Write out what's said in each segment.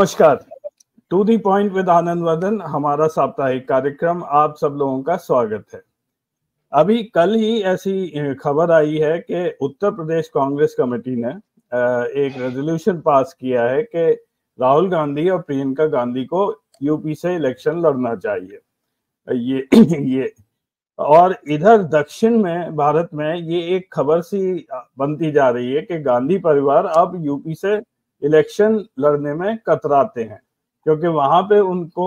नमस्कार, to the point with Anand Vardhan, हमारा साप्ताहिक कार्यक्रम, आप सब लोगों का स्वागत है। अभी कल ही ऐसी खबर आई है कि उत्तर प्रदेश कांग्रेस कमेटी ने एक रेजोल्यूशन पास किया है कि राहुल गांधी और प्रियंका गांधी को यूपी से इलेक्शन लड़ना चाहिए। ये और इधर दक्षिण में भारत में ये एक खबर सी बनती जा रही है कि गांधी परिवार अब यूपी से इलेक्शन लड़ने में कतराते हैं, क्योंकि वहां पे उनको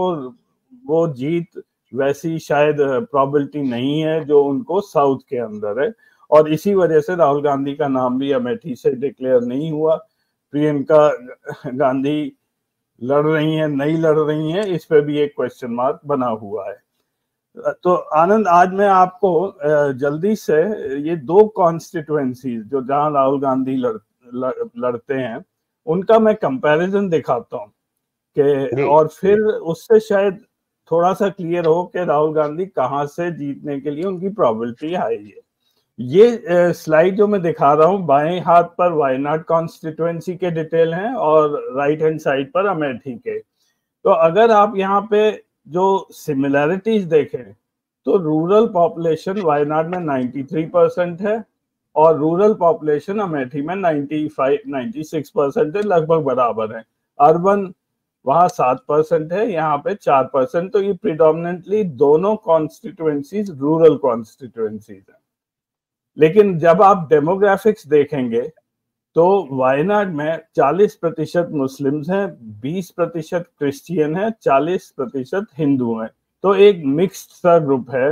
वो जीत वैसी शायद प्रॉबिलिटी नहीं है जो उनको साउथ के अंदर है, और इसी वजह से राहुल गांधी का नाम भी अमेठी से डिक्लेयर नहीं हुआ। प्रियंका गांधी लड़ रही हैं, नहीं लड़ रही हैं, इस पे भी एक क्वेश्चन मार्क बना हुआ है। तो आनंद, आज मैं आपको जल्दी से ये दो कॉन्स्टिट्यूएंसीज जो जहां राहुल गांधी लड़ते हैं उनका मैं कंपैरिजन दिखाता हूँ कि, और फिर उससे शायद थोड़ा सा क्लियर हो कि राहुल गांधी कहाँ से जीतने के लिए उनकी प्रॉबिलिटी हाई है। ये स्लाइड जो मैं दिखा रहा हूँ, बाएं हाथ पर वायनाड कॉन्स्टिट्यूएंसी के डिटेल हैं और राइट हैंड साइड पर अमेठी के। तो अगर आप यहाँ पे जो सिमिलैरिटीज देखें तो रूरल पॉपुलेशन वायनाड में 93% है और रूरल पॉपुलेशन अमेठी में 96% है, लगभग बराबर है। अर्बन वहाँ 7% है, यहाँ पे 4%। तो ये प्रिडोमिनेंटली दोनों कॉन्स्टिट्यूएंसीज रूरल कॉन्स्टिट्यूएंसीज हैं। लेकिन जब आप डेमोग्राफिक्स देखेंगे तो वायनाड में 40% मुस्लिम्स हैं, 20% क्रिश्चियन हैं, 40% हिंदू हैं। तो एक मिक्स्ड सा ग्रुप है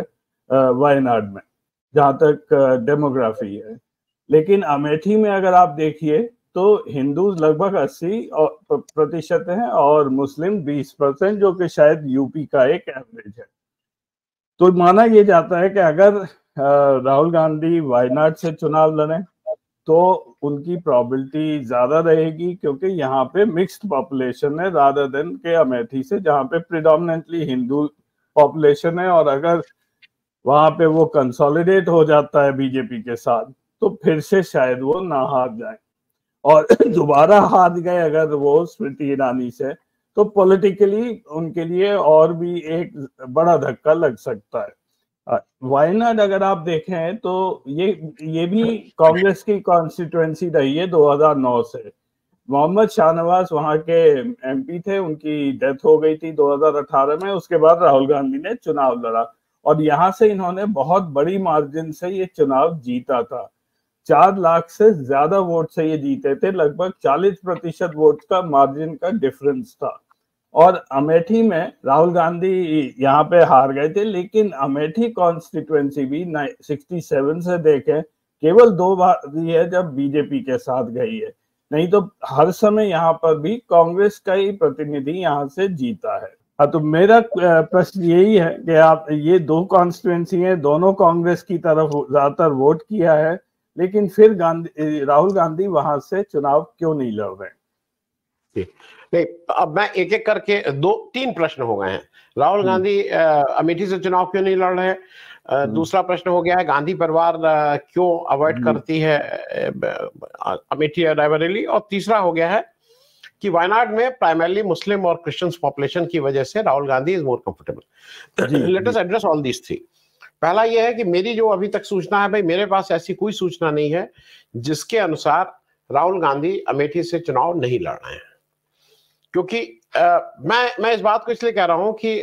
वायनाड में, जहाँ तक डेमोग्राफी है। लेकिन अमेठी में अगर आप देखिए तो हिंदूज लगभग 80% हैं और मुस्लिम 20%, जो कि शायद यूपी का एक एवरेज है। तो माना यह जाता है कि अगर राहुल गांधी वायनाड से चुनाव लड़ें तो उनकी प्रॉबिलिटी ज्यादा रहेगी, क्योंकि यहाँ पे मिक्स्ड पॉपुलेशन है रादर देन के अमेठी से, जहाँ पे प्रिडोमिनेंटली हिंदू पॉपुलेशन है। और अगर वहाँ पे वो कंसोलिडेट हो जाता है बीजेपी के साथ तो फिर से शायद वो ना हार जाए, और दोबारा हार गए अगर वो स्मृति ईरानी से तो पॉलिटिकली उनके लिए और भी एक बड़ा धक्का लग सकता है। वायनाड अगर आप देखें तो ये भी कांग्रेस की कॉन्स्टिट्यूएंसी रही है 2009 से। मोहम्मद शाहनवाज वहाँ के एमपी थे, उनकी डेथ हो गई थी 2018 में। उसके बाद राहुल गांधी ने चुनाव लड़ा और यहाँ से इन्होंने बहुत बड़ी मार्जिन से ये चुनाव जीता था। 4 लाख से ज्यादा वोट से ये जीते थे, लगभग 40% वोट का मार्जिन का डिफरेंस था। और अमेठी में राहुल गांधी यहाँ पे हार गए थे, लेकिन अमेठी कॉन्स्टिट्यूएंसी भी 67 से देखें केवल 2 बार भी है जब बीजेपी के साथ गई है, नहीं तो हर समय यहाँ पर भी कांग्रेस का ही प्रतिनिधि यहाँ से जीता है। हाँ, तो मेरा प्रश्न यही है कि आप ये दो कॉन्स्टिट्यूएंसी है, दोनों कांग्रेस की तरफ ज्यादातर वोट किया है, लेकिन फिर राहुल गांधी वहां से चुनाव क्यों नहीं लड़ रहे हैं? नहीं, अब मैं एक एक करके 2-3 प्रश्न हो गए हैं। राहुल गांधी अमेठी से चुनाव क्यों नहीं लड़ रहे हैं, दूसरा प्रश्न हो गया है गांधी परिवार क्यों अवॉइड करती है अमेठी और रायबरेली, और तीसरा हो गया है कि वायनाड में प्राइमरली मुस्लिम और क्रिश्चियंस पॉपुलेशन की वजह से Rahul Gandhi is more comfortable. Let us address all these three. पहला यह है कि मेरी जो अभी तक सूचना है, भाई मेरे पास ऐसी कोई सूचना नहीं है जिसके अनुसार राहुल गांधी अमेठी से चुनाव नहीं लड़ रहे हैं, क्योंकि मैं इस बात को इसलिए कह रहा हूं कि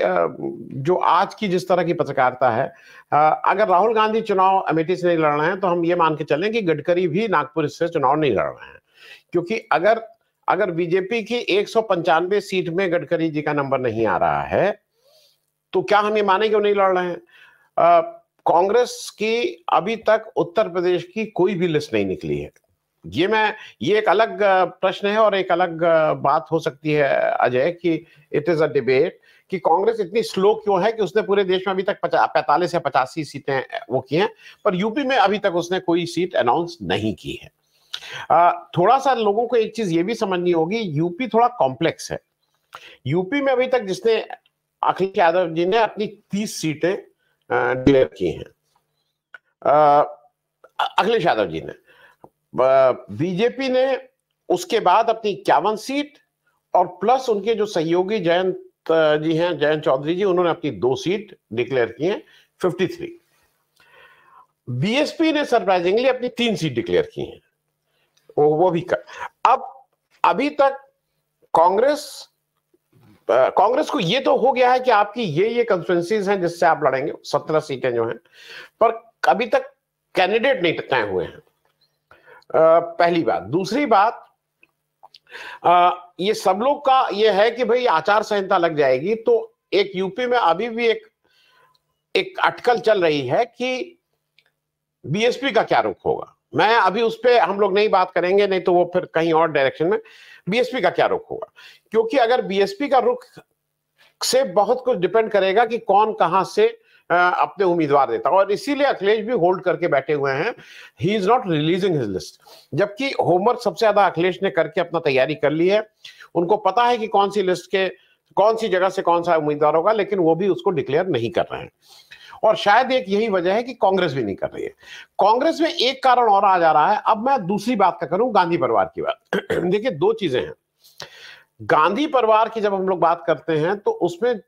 जो आज की जिस तरह की पत्रकारिता है, अगर राहुल गांधी चुनाव अमेठी से नहीं लड़ रहे हैं तो हम ये मान के चलें कि गडकरी भी नागपुर से चुनाव नहीं लड़ रहे हैं, क्योंकि अगर बीजेपी की 195 सीट में गडकरी जी का नंबर नहीं आ रहा है तो क्या हम ये माने कि वो नहीं लड़ रहे हैं। कांग्रेस की अभी तक उत्तर प्रदेश की कोई भी लिस्ट नहीं निकली है। ये एक अलग प्रश्न है और एक अलग बात हो सकती है अजय, कि इट इज अ डिबेट कि कांग्रेस इतनी स्लो क्यों है कि उसने पूरे देश में अभी तक 45 या 85 सीटें वो की हैं, पर यूपी में अभी तक उसने कोई सीट अनाउंस नहीं की है। थोड़ा सा लोगों को एक चीज ये भी समझनी होगी, यूपी थोड़ा कॉम्प्लेक्स है। यूपी में अभी तक जिसने अखिलेश यादव जी ने अपनी 30 सीटें डिक्लेयर की हैं, अखिलेश यादव जी ने, बीजेपी ने उसके बाद अपनी 51 सीट और प्लस उनके जो सहयोगी जयंत जी हैं, जयंत चौधरी जी, उन्होंने अपनी 2 सीट डिक्लेयर की हैं, 53। बीएसपी ने सरप्राइजिंगली अपनी 3 सीट डिक्लेयर की हैं, वो भी कर। अब अभी तक कांग्रेस को ये तो हो गया है कि आपकी ये कंस्टिट्यूएंसीज हैं जिससे आप लड़ेंगे, 17 सीटें जो हैं, पर अभी तक कैंडिडेट नहीं तय हुए हैं, पहली बात। दूसरी बात, ये सब लोग का ये है कि भाई आचार संहिता लग जाएगी, तो एक यूपी में अभी भी एक अटकल चल रही है कि बीएसपी का क्या रुख होगा। मैं अभी उस पर हम लोग नहीं बात करेंगे, नहीं तो वो फिर कहीं और डायरेक्शन में। बीएसपी का क्या रुख होगा, क्योंकि अगर बीएसपी का रुख से बहुत कुछ डिपेंड करेगा कि कौन कहां से अपने उम्मीदवार देता है, और इसीलिए अखिलेश भी होल्ड करके बैठे हुए हैं। He is not releasing his list, जबकि होमवर्क सबसे ज्यादा अखिलेश ने करके अपना तैयारी कर ली है। उनको पता है कि कौन सी लिस्ट के कौन सी जगह से कौन सा उम्मीदवार होगा, लेकिन वो भी उसको डिक्लेयर नहीं कर रहे हैं। और शायद एक यही वजह है कि कांग्रेस भी नहीं कर रही है। कांग्रेस में एक कारण और आ जा रहा है। अब मैं दूसरी बात का करूं, गांधी परिवार की बात। देखिए, 2 चीजें हैं। गांधी परिवार की जब हम लोग बात करते हैं तो उसमें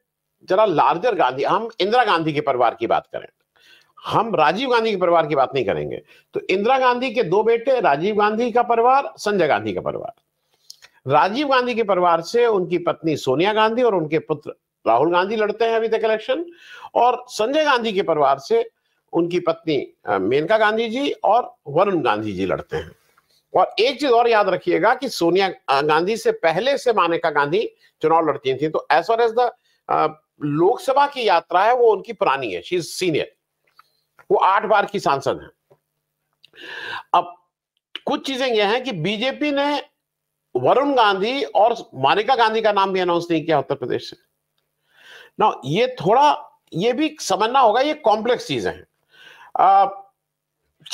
जरा लार्जर गांधी, हम इंदिरा गांधी के परिवार की बात करें, हम राजीव गांधी के परिवार की बात नहीं करेंगे। तो इंदिरा गांधी के 2 बेटे, राजीव गांधी का परिवार, संजय गांधी का परिवार। राजीव गांधी के परिवार से उनकी पत्नी सोनिया गांधी और उनके पुत्र राहुल गांधी लड़ते हैं अभी तक इलेक्शन, और संजय गांधी के परिवार से उनकी पत्नी मेनका गांधी जी और वरुण गांधी जी लड़ते हैं। और एक चीज और याद रखिएगा कि सोनिया गांधी से पहले से मानेका गांधी चुनाव लड़ती थी, तो as far as the Lok Sabha की यात्रा है वो उनकी पुरानी है। शी इज सीनियर, वो 8 बार की सांसद हैं। अब कुछ चीजें ये हैं कि बीजेपी ने वरुण गांधी और मानेका गांधी का नाम भी अनाउंस नहीं किया उत्तर प्रदेश से। ना ये थोड़ा ये भी समझना होगा, ये कॉम्प्लेक्स चीजें हैं।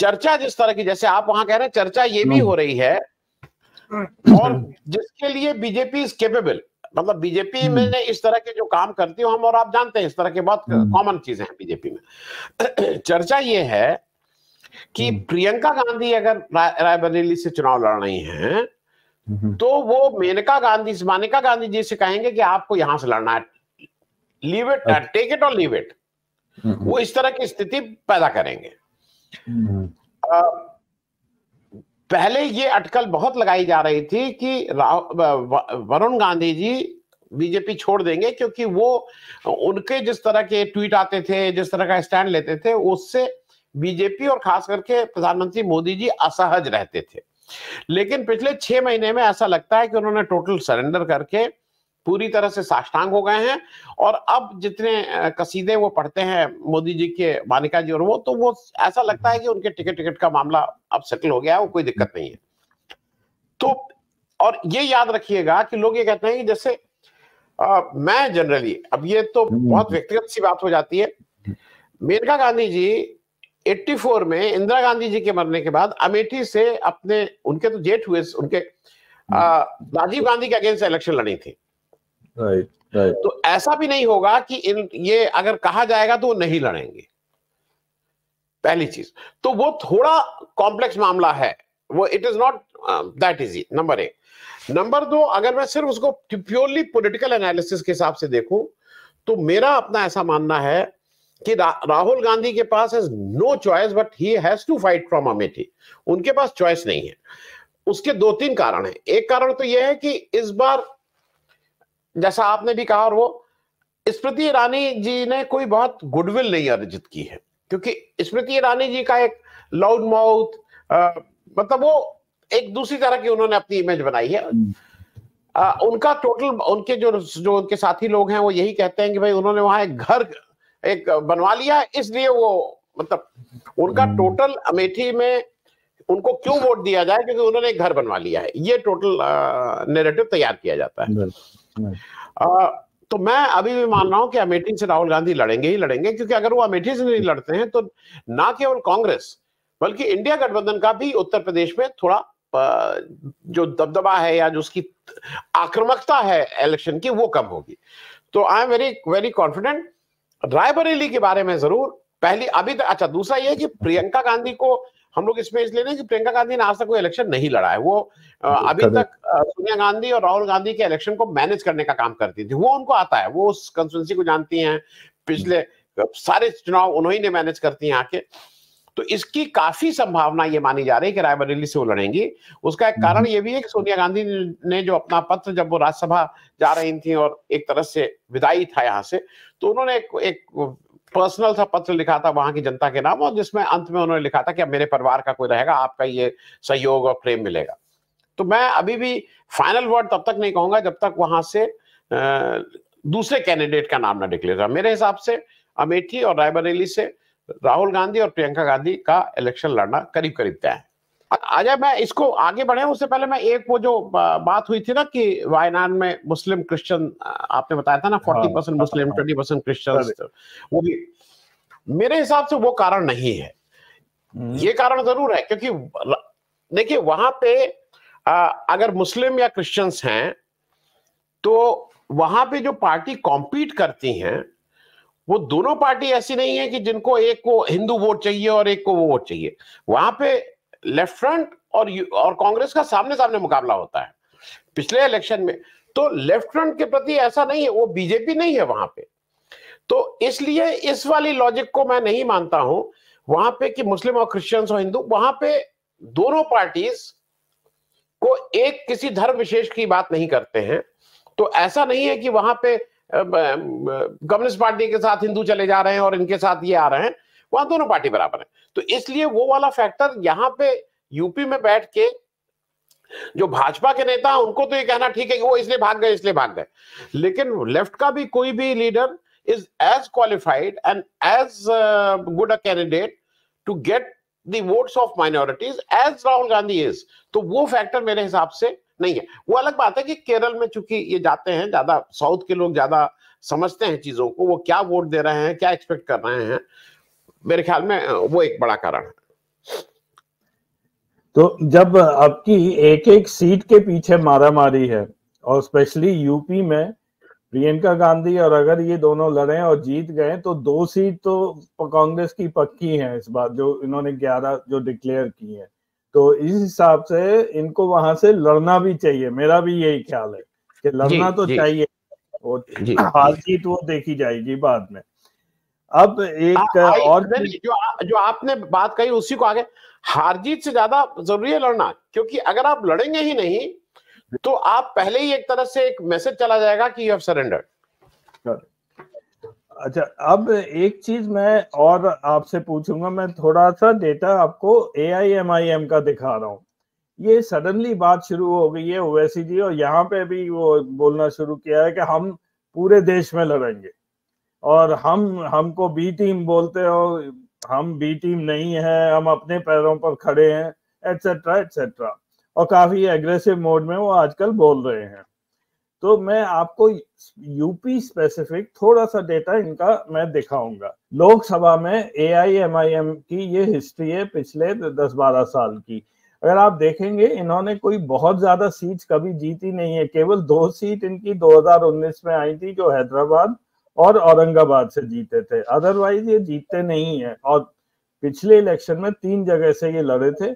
चर्चा जिस तरह की, जैसे आप वहां कह रहे हैं, चर्चा ये भी हो रही है, और जिसके लिए बीजेपी इज केपेबल, मतलब बीजेपी में इस तरह के जो काम करती हो, हम और आप जानते हैं, इस तरह के बहुत कॉमन चीजें हैं बीजेपी में। चर्चा ये है कि प्रियंका गांधी अगर रायबरेली से चुनाव लड़ रही हैं तो वो मानेका गांधी जी से कहेंगे कि आपको यहां से लड़ना है, लीव इट, टेक इट और लीव इट। वो इस तरह की स्थिति पैदा करेंगे। पहले ये अटकल बहुत लगाई जा रही थी कि वरुण गांधी जी बीजेपी छोड़ देंगे, क्योंकि वो उनके जिस तरह के ट्वीट आते थे, जिस तरह का स्टैंड लेते थे, उससे बीजेपी और खास करके प्रधानमंत्री मोदी जी असहज रहते थे। लेकिन पिछले 6 महीने में ऐसा लगता है कि उन्होंने टोटल सरेंडर करके पूरी तरह से साष्टांग हो गए हैं। और अब जितने कसीदे वो पढ़ते हैं मोदी जी के, मानिका जी और वो, तो वो ऐसा लगता है कि उनके टिकट का मामला अब सेटल हो गया है, वो कोई दिक्कत नहीं है। तो और ये याद रखिएगा कि लोग ये कहते हैं कि जैसे मैं जनरली, अब ये तो बहुत व्यक्तिगत सी बात हो जाती है, मेनका गांधी जी 84 में इंदिरा गांधी जी के मरने के बाद अमेठी से अपने, उनके तो जेठ हुए, उनके राजीव गांधी के अगेंस्ट इलेक्शन लड़ी थी। Right, right. तो ऐसा भी नहीं होगा कि ये अगर कहा जाएगा तो वो नहीं लड़ेंगे, पहली चीज। तो वो थोड़ा कॉम्प्लेक्स मामला है, वो it is not that easy, number 1। Number 2, अगर मैं सिर्फ उसको प्योरली पॉलिटिकल एनालिसिस के हिसाब से देखूं तो मेरा अपना ऐसा मानना है कि राहुल गांधी के पास is no choice but he has to fight from Amethi. उनके पास चॉइस नहीं है। उसके 2-3 कारण है। एक कारण तो यह है कि इस बार, जैसा आपने भी कहा, और वो स्मृति ईरानी जी ने कोई बहुत गुडविल नहीं अर्जित की है, क्योंकि स्मृति ईरानी जी का एक लाउड माउथ, मतलब वो एक दूसरी तरह की उन्होंने अपनी इमेज बनाई है। उनका टोटल, उनके जो उनके साथी लोग हैं वो यही कहते हैं कि भाई उन्होंने वहां एक घर बनवा लिया, इसलिए वो, मतलब उनका टोटल अमेठी में उनको क्यों वोट दिया जाए क्योंकि उन्होंने एक घर बनवा लिया है, ये टोटल नैरेटिव तैयार किया जाता है। तो मैं अभी भी मान रहा हूं कि अमेठी से राहुल गांधी लड़ेंगे ही लड़ेंगे, क्योंकि अगर वो अमेठी से नहीं लड़ते हैं तो ना केवल कांग्रेस बल्कि इंडिया गठबंधन का भी उत्तर प्रदेश में थोड़ा जो दबदबा है या जो उसकी आक्रामकता है इलेक्शन की, वो कम होगी। तो I am very very confident. Raebareli के बारे में जरूर पहली अभी तक। अच्छा, दूसरा ये कि प्रियंका गांधी को हम लोग इसमें इसलिए नहीं कि प्रियंका गांधी ने आज तक कोई इलेक्शन नहीं लड़ा है, वो अभी तक सोनिया गांधी और राहुल गांधी के इलेक्शन को मैनेज करने का काम करती थी, वो उनको आता है, वो उस कंस्टिट्यूएंसी को जानती हैं, पिछले सारे चुनाव उन्हीं ने मैनेज करती हैं आके। तो इसकी काफी संभावना ये मानी जा रही है कि रायबरेली से वो लड़ेंगी। उसका एक कारण ये भी है कि सोनिया गांधी ने जो अपना पत्र, जब वो राज्यसभा जा रही थी और एक तरह से विदाई था यहाँ से, तो उन्होंने एक पर्सनल सा पत्र लिखा था वहां की जनता के नाम, और जिसमें अंत में उन्होंने लिखा था कि अब मेरे परिवार का कोई रहेगा, आपका ये सहयोग और प्रेम मिलेगा। तो मैं अभी भी फाइनल वर्ड तब तक नहीं कहूंगा जब तक वहां से दूसरे कैंडिडेट का नाम ना डिक्लेयर हो। मेरे हिसाब से अमेठी और रायबरेली से राहुल गांधी और प्रियंका गांधी का इलेक्शन लड़ना करीब करीब तय है। आजा मैं इसको आगे बढ़े, उससे पहले मैं एक वो जो बात हुई थी ना कि वायनाड में मुस्लिम क्रिश्चियन, आपने बताया था ना 40% मुस्लिम 20% क्रिश्चियन, वो भी मेरे हिसाब से वो कारण नहीं है। ये कारण जरूर है क्योंकि देखिए वहां पे अगर मुस्लिम या क्रिश्चियंस हैं तो वहां पे जो पार्टी कॉम्पीट करती हैं वो दोनों पार्टी ऐसी नहीं है कि जिनको एक को हिंदू वोट चाहिए और एक को वो वोट चाहिए। वहां पे लेफ्ट फ्रंट और कांग्रेस का सामने सामने मुकाबला होता है पिछले इलेक्शन में, तो लेफ्ट फ्रंट के प्रति ऐसा नहीं है, वो बीजेपी नहीं है वहां पे, तो इसलिए इस वाली लॉजिक को मैं नहीं मानता हूं वहां पे कि मुस्लिम और क्रिश्चियंस और हिंदू। वहां पे दोनों पार्टीज को एक किसी धर्म विशेष की बात नहीं करते हैं, तो ऐसा नहीं है कि वहां पे कम्युनिस्ट पार्टी के साथ हिंदू चले जा रहे हैं और इनके साथ ये आ रहे हैं, वहां दोनों पार्टी बराबर है। तो इसलिए वो वाला फैक्टर यहाँ पे यूपी में बैठ के जो भाजपा के नेता हैं उनको तो ये कहना ठीक है कि वो इसलिए भाग गए, लेकिन लेफ्ट का भी कोई भी leader is as qualified and as good a candidate to get the votes of minorities as Rahul Gandhi is. तो वो फैक्टर मेरे हिसाब से नहीं है। वो अलग बात है कि केरल में चूंकि ये जाते हैं ज्यादा, साउथ के लोग ज्यादा समझते हैं चीजों को, वो क्या वोट दे रहे हैं, क्या एक्सपेक्ट कर रहे हैं, मेरे ख्याल में वो एक बड़ा कारण है। तो जब आपकी एक एक सीट के पीछे मारामारी है और स्पेशली यूपी में प्रियंका गांधी और अगर ये दोनों लड़े और जीत गए तो 2 सीट तो कांग्रेस की पक्की है इस बार, जो इन्होंने 11 जो डिक्लेयर की है, तो इस हिसाब से इनको वहां से लड़ना भी चाहिए। मेरा भी यही ख्याल है कि लड़ना तो चाहिए, हार जीत वो देखी जाएगी बाद में। अब एक और जो आपने बात कही उसी को आगे, हार जीत से ज्यादा जरूरी है लड़ना, क्योंकि अगर आप लड़ेंगे ही नहीं तो आप पहले ही एक तरह से एक मैसेज चला जाएगा कि यू हैव सरेंडर्ड। अच्छा, अब एक चीज मैं और आपसे पूछूंगा, मैं थोड़ा सा डेटा आपको AIMIM का दिखा रहा हूँ। ये सडनली बात शुरू हो गई है ओवैसी जी, और यहाँ पे भी वो बोलना शुरू किया है कि हम पूरे देश में लड़ेंगे और हमको बी टीम बोलते हो, हम बी टीम नहीं है, हम अपने पैरों पर खड़े हैं, एटसेट्रा एटसेट्रा, और काफी एग्रेसिव मोड में वो आजकल बोल रहे हैं। तो मैं आपको यूपी स्पेसिफिक थोड़ा सा डेटा इनका मैं दिखाऊंगा। लोकसभा में AIMIM की ये हिस्ट्री है पिछले 10-12 साल की। अगर आप देखेंगे इन्होंने कोई बहुत ज्यादा सीट्स कभी जीती नहीं है, केवल 2 सीट इनकी 2019 में आई थी जो हैदराबाद और औरंगाबाद से जीते थे, अदरवाइज ये जीतते नहीं है। और पिछले इलेक्शन में 3 जगह से ये लड़े थे,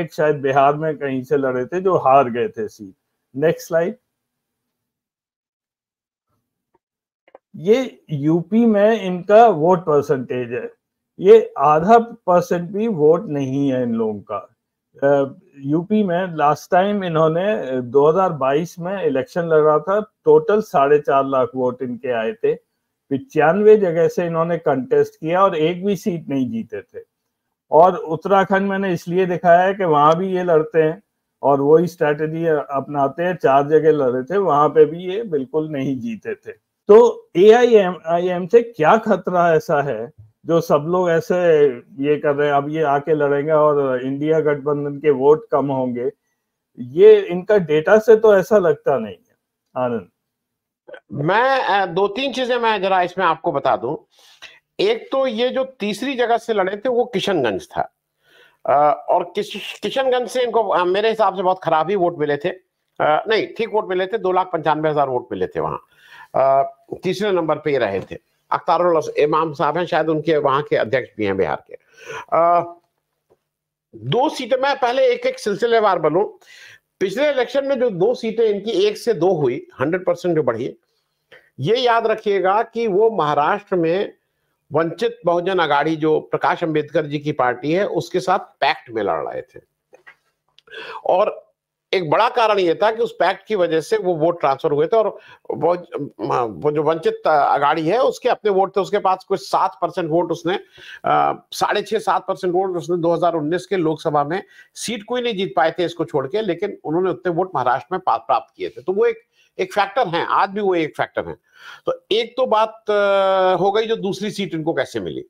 एक शायद बिहार में कहीं से लड़े थे जो हार गए थे सीट। Next slide. ये यूपी में इनका वोट परसेंटेज है, ये आधा परसेंट भी वोट नहीं है इन लोगों का। यूपी में लास्ट टाइम इन्होंने 2022 में इलेक्शन लड़ा था, टोटल 4.5 लाख वोट इनके आए थे, 95 जगह से इन्होंने कंटेस्ट किया और एक भी सीट नहीं जीते थे। और उत्तराखंड मैंने इसलिए दिखाया है कि वहां भी ये लड़ते हैं और वही स्ट्रैटेजी अपनाते हैं, 4 जगह लड़े थे, वहां पे भी ये बिल्कुल नहीं जीते थे। तो AIMIM से क्या खतरा ऐसा है जो सब लोग ऐसे ये कर रहे हैं, अब ये आके लड़ेंगे और इंडिया गठबंधन के वोट कम होंगे, ये इनका डेटा से तो ऐसा लगता नहीं है। आनंद, मैं 2-3 चीजें मैं जरा इसमें आपको बता दूं। एक तो ये जो 3री जगह से लड़े थे वो किशनगंज था, और किशनगंज से इनको मेरे हिसाब से बहुत खराब ही वोट मिले थे, नहीं ठीक वोट मिले थे, 2,95,000 वोट मिले थे वहाँ। 3रे नंबर पे रहे थे। अख्तर उल इमान साहब हैं, शायद उनके वहां के अध्यक्ष भी हैं बिहार के। दो सीटें, मैं पहले एक एक सिलसिलेवार बनूं, पिछले इलेक्शन में जो दो सीटें इनकी 1 से 2 हुई, 100% जो बढ़ी, ये याद रखिएगा कि वो महाराष्ट्र में वंचित बहुजन आघाड़ी जो प्रकाश अंबेडकर जी की पार्टी है उसके साथ पैक्ट में लड़ रहे थे, और एक बड़ा कारण ये था कि उस पैक्ट की वजह से वो वोट ट्रांसफर हुए थे, और वो जो वंचित अघाड़ी है उसके अपने वोट थे, उसके पास कुछ 7% वोट, उसने 6.5-7% वोट उसने 2019 के लोकसभा में सीट कोई नहीं जीत पाए थे इसको छोड़ के, लेकिन उन्होंने उतने वोट महाराष्ट्र में प्राप्त किए थे। तो वो एक फैक्टर है, आज भी वो एक फैक्टर है। तो एक तो बात हो गई जो दूसरी सीट इनको कैसे मिली।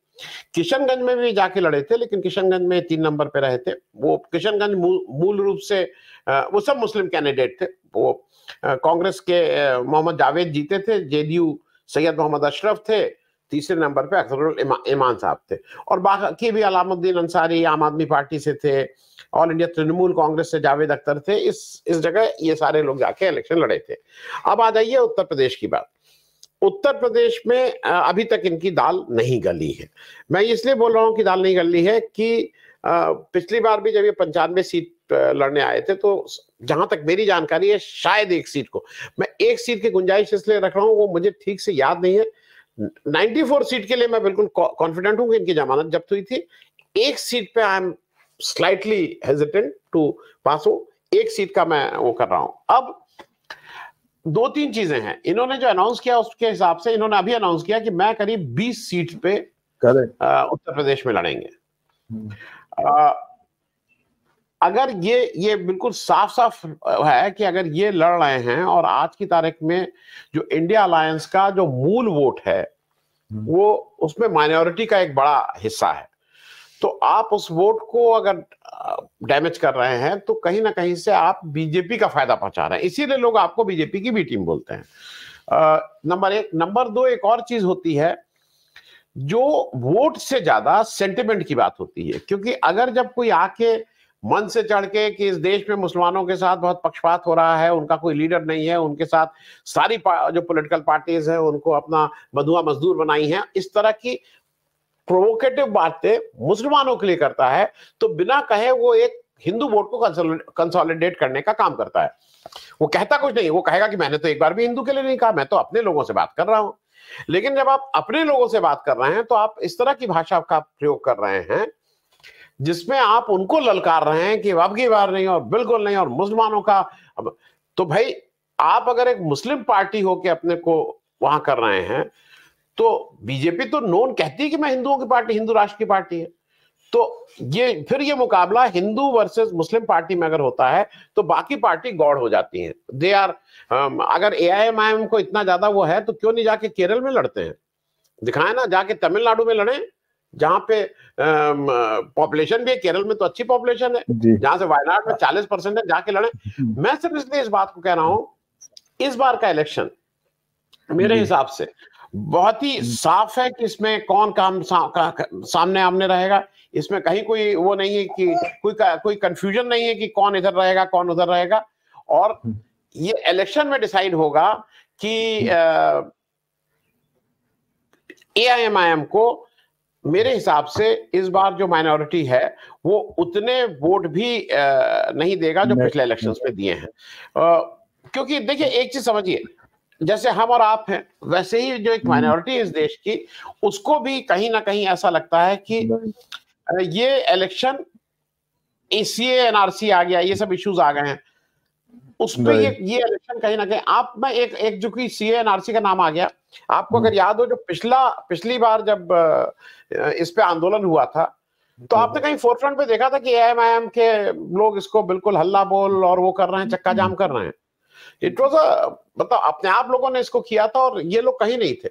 किशनगंज में भी जाके लड़े थे, लेकिन किशनगंज में 3 नंबर पे रहे थे। वो किशनगंज मूल रूप से वो सब मुस्लिम कैंडिडेट थे। वो कांग्रेस के मोहम्मद जावेद जीते थे, जेडीयू सैयद मोहम्मद अशरफ थे, तीसरे नंबर पे अख्तर उल ईमान साहब थे, और बाकी भी अलामुद्दीन अंसारी आम आदमी पार्टी से थे, ऑल इंडिया तृणमूल कांग्रेस से जावेद अख्तर थे। इस जगह ये सारे लोग जाके इलेक्शन लड़े थे। अब आ जाइए उत्तर प्रदेश की बात। उत्तर प्रदेश में अभी तक इनकी दाल नहीं गली है। मैं इसलिए बोल रहा हूँ कि दाल नहीं गली है कि पिछली बार भी जब ये 95 सीट लड़ने आए थे, तो जहां तक मेरी जानकारी है शायद एक सीट को, मैं एक सीट की गुंजाइश इसलिए रख रहा हूँ, वो मुझे ठीक से याद नहीं है। 94 सीट के लिए मैं बिल्कुल कॉन्फिडेंट हूँ कि इनकी जमानत जब्त हुई थी। एक सीट पे I am slightly hesitant to pass हो, एक सीट का मैं वो कर रहा हूँ। अब 2-3 चीजें हैं, इन्होंने जो अनाउंस किया उसके हिसाब से इन्होंने अभी अनाउंस किया कि मैं करीब 20 सीट पे उत्तर प्रदेश में लड़ेंगे। अगर ये बिल्कुल साफ साफ है कि अगर ये लड़ रहे हैं, और आज की तारीख में जो इंडिया अलायंस का जो मूल वोट है वो उसमें माइनॉरिटी का एक बड़ा हिस्सा है, तो आप उस वोट को अगर डैमेज कर रहे हैं तो कहीं ना कहीं से आप बीजेपी का फायदा पहुंचा रहे हैं। इसीलिए लोग आपको बीजेपी की बी टीम बोलते हैं, नंबर 1। नंबर 2, एक और चीज होती है जो वोट से ज्यादा सेंटिमेंट की बात होती है, क्योंकि अगर जब कोई आके मन से चढ़ के कि इस देश में मुसलमानों के साथ बहुत पक्षपात हो रहा है, उनका कोई लीडर नहीं है, उनके साथ सारी जो पॉलिटिकल पार्टीज हैं उनको अपना बंधुआ मजदूर बनाई हैं, इस तरह की प्रोवोकेटिव बातें मुसलमानों के लिए करता है, तो बिना कहे वो एक हिंदू वोट को कंसोलिडेट करने का काम करता है। वो कहता कुछ नहीं, वो कहेगा कि मैंने तो एक बार भी हिंदू के लिए नहीं कहा, मैं तो अपने लोगों से बात कर रहा हूँ। लेकिन जब आप अपने लोगों से बात कर रहे हैं तो आप इस तरह की भाषा का प्रयोग कर रहे हैं जिसमें आप उनको ललकार रहे हैं कि अब की बार नहीं और बिल्कुल नहीं और मुसलमानों का। तो भाई आप अगर एक मुस्लिम पार्टी होके अपने को वहां कर रहे हैं, तो बीजेपी तो नोन कहती है कि मैं हिंदुओं की पार्टी, हिंदू राष्ट्र की पार्टी है। तो ये मुकाबला हिंदू वर्सेस मुस्लिम पार्टी में अगर होता है तो बाकी पार्टी गौड़ हो जाती है। दे आर अगर AIMIM को इतना ज्यादा वो है तो क्यों नहीं जाके केरल में लड़ते हैं, दिखाए ना, जाके तमिलनाडु में लड़े जहाँ पे पॉपुलेशन भी है। केरल में तो अच्छी पॉपुलेशन है, जहां से वायनाड में 40% है, जाके लड़े। मैं सिर्फ इसलिए इस बात को कह रहा हूं, इस बार का इलेक्शन मेरे हिसाब से बहुत ही साफ है कि इसमें कौन काम सामने आमने रहेगा। इसमें कहीं कोई वो नहीं है कि कोई कंफ्यूजन नहीं है कि कौन इधर रहेगा कौन उधर रहेगा, और ये इलेक्शन में डिसाइड होगा कि AIMIM को मेरे हिसाब से इस बार जो माइनॉरिटी है वो उतने वोट भी नहीं देगा जो पिछले इलेक्शंस में दिए हैं। क्योंकि देखिए एक चीज समझिए, जैसे हम और आप हैं वैसे ही जो एक माइनॉरिटी इस देश की, उसको भी कहीं ना कहीं ऐसा लगता है कि ये इलेक्शन ACA NRC आ गया, ये सब इश्यूज आ गए हैं, उसमें ये इलेक्शन कहीं ना कहीं आप में एक जो कि CA NRC का नाम आ गया। आपको अगर याद हो जो पिछली बार जब इस पे आंदोलन हुआ था तो आपने कहीं फोरफ्रंट पे देखा था कि AIMIM के लोग इसको बिल्कुल हल्ला बोल और वो कर रहे हैं, चक्का जाम कर रहे हैं। इट वाज मतलब अपने आप लोगों ने इसको किया था और ये लोग कहीं नहीं थे।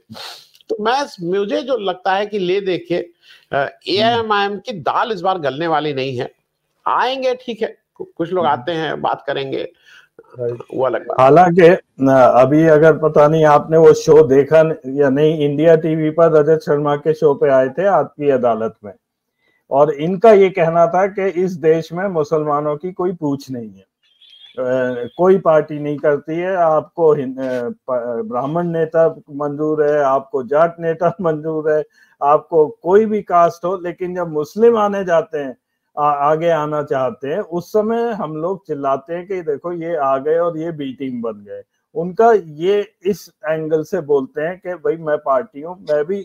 तो मुझे जो लगता है कि ले देखे AIMIM की दाल इस बार गलने वाली नहीं है। आएंगे, ठीक है, कुछ लोग आते हैं, बात करेंगे। हालांकि अभी अगर पता नहीं आपने वो शो देखा या नहीं, इंडिया टीवी पर रजत शर्मा के शो पे आए थे आपकी अदालत में, और इनका ये कहना था कि इस देश में मुसलमानों की कोई पूछ नहीं है, कोई पार्टी नहीं करती है। आपको ब्राह्मण नेता मंजूर है, आपको जाट नेता मंजूर है, आपको कोई भी कास्ट हो, लेकिन जब मुस्लिम आने जाते हैं आगे आना चाहते हैं, उस समय हम लोग चिल्लाते हैं कि देखो ये आ गए और ये बी टीम बन गए। उनका ये इस एंगल से बोलते हैं कि भाई मैं पार्टी हूँ, मैं भी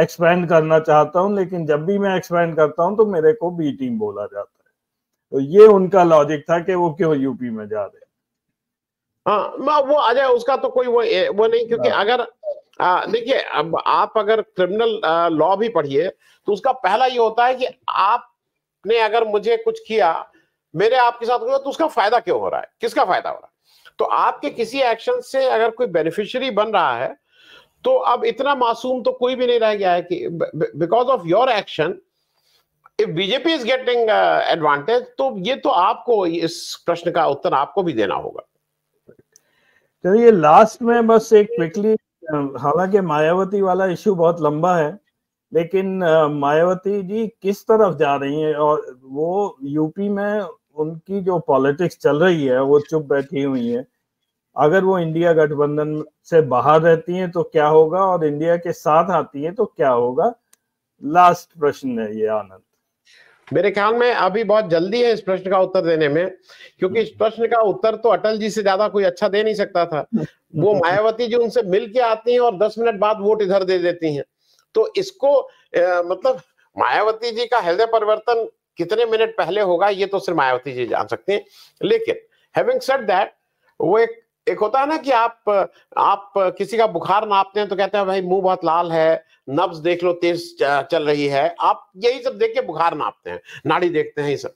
एक्सपेंड करना चाहता हूँ, लेकिन जब भी मैं एक्सपेंड करता हूँ तो मेरे को बी टीम बोला जाता है। तो ये उनका लॉजिक था कि वो क्यों यूपी में जा रहे। हाँ, वो आ जाए उसका तो कोई वो नहीं, क्योंकि अगर देखिए अब आप अगर क्रिमिनल लॉ भी पढ़िए तो उसका पहला ये होता है कि आपने अगर मुझे कुछ किया, मेरे आपके साथ हुआ, तो उसका फायदा क्यों हो रहा है, किसका फायदा हो रहा है। तो आपके किसी एक्शन से अगर कोई बेनिफिशियरी बन रहा है तो अब इतना मासूम तो कोई भी नहीं रह गया है कि because of your action if BJP is getting advantage, तो ये तो आपको इस प्रश्न का उत्तर आपको भी देना होगा। चलिए लास्ट में बस एक क्विकली, हालांकि मायावती वाला इश्यू बहुत लंबा है, लेकिन मायावती जी किस तरफ जा रही हैं और वो यूपी में उनकी जो पॉलिटिक्स चल रही है वो चुप बैठी हुई है, अगर वो इंडिया गठबंधन से बाहर रहती हैं तो क्या होगा और इंडिया के साथ आती हैं तो क्या होगा, लास्ट प्रश्न है ये आनंद। मेरे ख्याल में अभी बहुत जल्दी है इस प्रश्न का उत्तर देने में, क्योंकि इस प्रश्न का उत्तर तो अटल जी से ज्यादा कोई अच्छा दे नहीं सकता था। वो मायावती जी उनसे मिल के आती हैं और 10 मिनट बाद वोट इधर दे देती हैं, तो इसको मतलब मायावती जी का हृदय परिवर्तन कितने मिनट पहले होगा ये तो सिर्फ मायावती जी जान सकते हैं। लेकिन हैविंग सेड दैट, वो एक होता है ना कि आप किसी का बुखार नापते हैं तो कहते हैं भाई मुंह बहुत लाल है, नब्ज देख लो तेज चल रही है, आप यही सब देख के बुखार नापते हैं, नाड़ी देखते हैं, ये सब।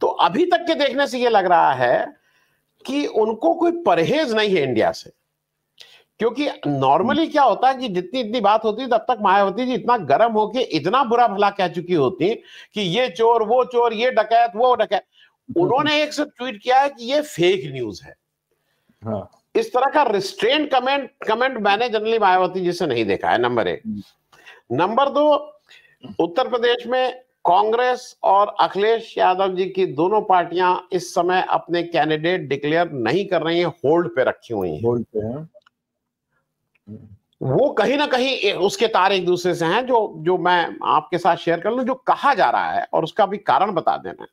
तो अभी तक के देखने से ये लग रहा है कि उनको कोई परहेज नहीं है इंडिया से, क्योंकि नॉर्मली क्या होता है कि जितनी इतनी बात होती है तब तक मायावती जी इतना गर्म होके इतना बुरा भला कह चुकी होती कि ये चोर, वो चोर, ये डकैत, वो डकैत। उन्होंने एक सब ट्वीट किया है कि ये फेक न्यूज है। हाँ। इस तरह का रिस्ट्रेंट कमेंट मैंने जनरली मायावती जी से नहीं देखा है, नंबर 1। नंबर 2, उत्तर प्रदेश में कांग्रेस और अखिलेश यादव जी की दोनों पार्टियां इस समय अपने कैंडिडेट डिक्लेयर नहीं कर रही हैं, होल्ड पे रखी हुई हैं। होल्ड पे है। वो कहीं ना कहीं उसके तार एक दूसरे से हैं, जो मैं आपके साथ शेयर कर लूं। जो कहा जा रहा है और उसका भी कारण बता देना,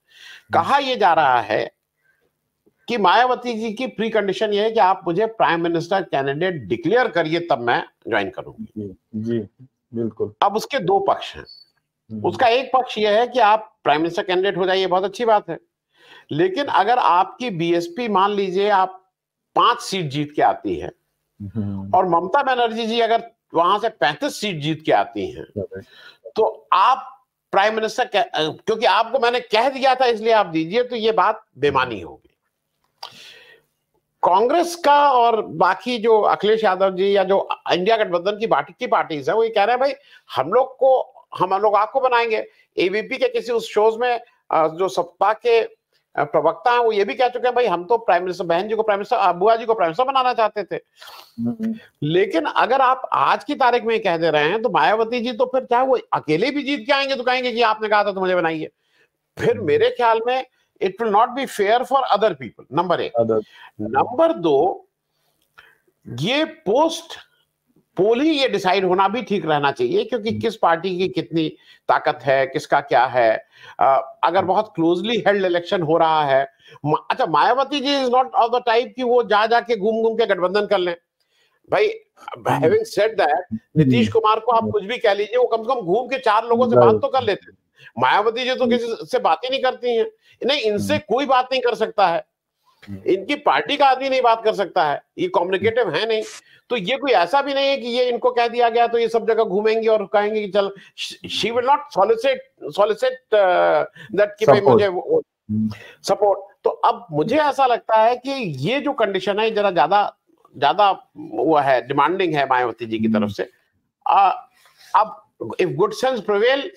कहा यह जा रहा है कि मायावती जी की प्री कंडीशन ये है कि आप मुझे प्राइम मिनिस्टर कैंडिडेट डिक्लेयर करिए तब मैं ज्वाइन करूंगी। जी बिल्कुल। अब उसके 2 पक्ष हैं। उसका एक पक्ष ये है कि आप प्राइम मिनिस्टर कैंडिडेट हो जाइए, बहुत अच्छी बात है, लेकिन अगर आपकी बीएसपी मान लीजिए आप 5 सीट जीत के आती है और ममता बनर्जी जी अगर वहां से 35 सीट जीत के आती है तो आप प्राइम मिनिस्टर, क्योंकि आपको मैंने कह दिया था इसलिए आप दीजिए, तो ये बात बेमानी होगी। कांग्रेस का और बाकी जो अखिलेश यादव जी या जो इंडिया गठबंधन की बाटी की पार्टीज है वो ये कह रहे हैं भाई हम लोग आपको बनाएंगे। एबीपी के किसी उस शोज में जो सपा के प्रवक्ता हैं वो ये भी कह चुके हैं भाई हम तो प्राइम मिनिस्टर बहन जी को प्राइम मिनिस्टर, बुआ जी को प्राइम मिनिस्टर बनाना चाहते थे। लेकिन अगर आप आज की तारीख में कह दे रहे हैं तो मायावती जी तो फिर चाहे वो अकेले भी जीत के आएंगे तो कहेंगे कि आपने कहा था तो मुझे बनाइए। फिर मेरे ख्याल में It will not be fair for other people, number 1। Number 2, ये पोस्ट पोल ही ये डिसाइड होना भी ठीक रहना चाहिए, क्योंकि किस पार्टी की कितनी ताकत है, किसका क्या है। अगर बहुत क्लोजली हेल्ड इलेक्शन हो रहा है, अच्छा Mayawati ji is not of the type कि वो जा जाके घूम घूम के गठबंधन कर लें। भाई having said that, Nitish Kumar को आप कुछ भी कह लीजिए, वो कम से कम घूम के 4 लोगों से बात तो कर लेते हैं। मायावती जी तो किसी से बात ही नहीं करती हैं, नहीं इनसे कोई बात नहीं कर सकता है, इनकी पार्टी का आदमी नहीं बात कर सकता है, ये कम्युनिकेटिव है नहीं। तो ये कोई ऐसा भी नहीं है कि ये इनको कह दिया गया तो ये सब जगह घूमेंगे और कहेंगे कि चल she will not solicit that कि भाई मुझे सपोर्ट। तो अब मुझे ऐसा लगता है कि ये जो कंडीशन है जरा ज्यादा वो है, डिमांडिंग है मायावती जी की तरफ से। अब if good sense prevail,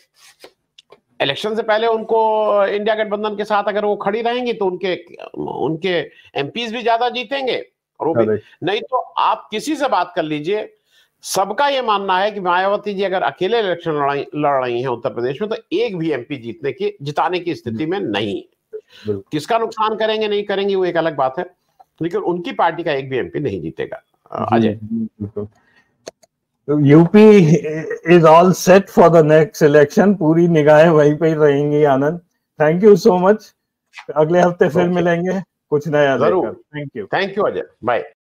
election से पहले उनको इंडिया गठबंधन के साथ अगर वो खड़ी रहेंगी तो उनके एमपीज भी ज्यादा जीतेंगे, और वो भी नहीं तो आप किसी से बात कर लीजिए। सबका ये मानना है कि मायावती जी अगर अकेले इलेक्शन लड़ रही हैं उत्तर प्रदेश में तो एक भी एमपी जिताने की स्थिति में नहीं। किसका नुकसान करेंगे नहीं करेंगे वो एक अलग बात है, लेकिन उनकी पार्टी का एक भी एमपी नहीं जीतेगा। Ajay, UP is all set for the next election, पूरी निगाहें वहीं पे ही रहेंगी Anand. Thank you so much, अगले हफ्ते फिर मिलेंगे कुछ नया। Thank you Ajay, bye.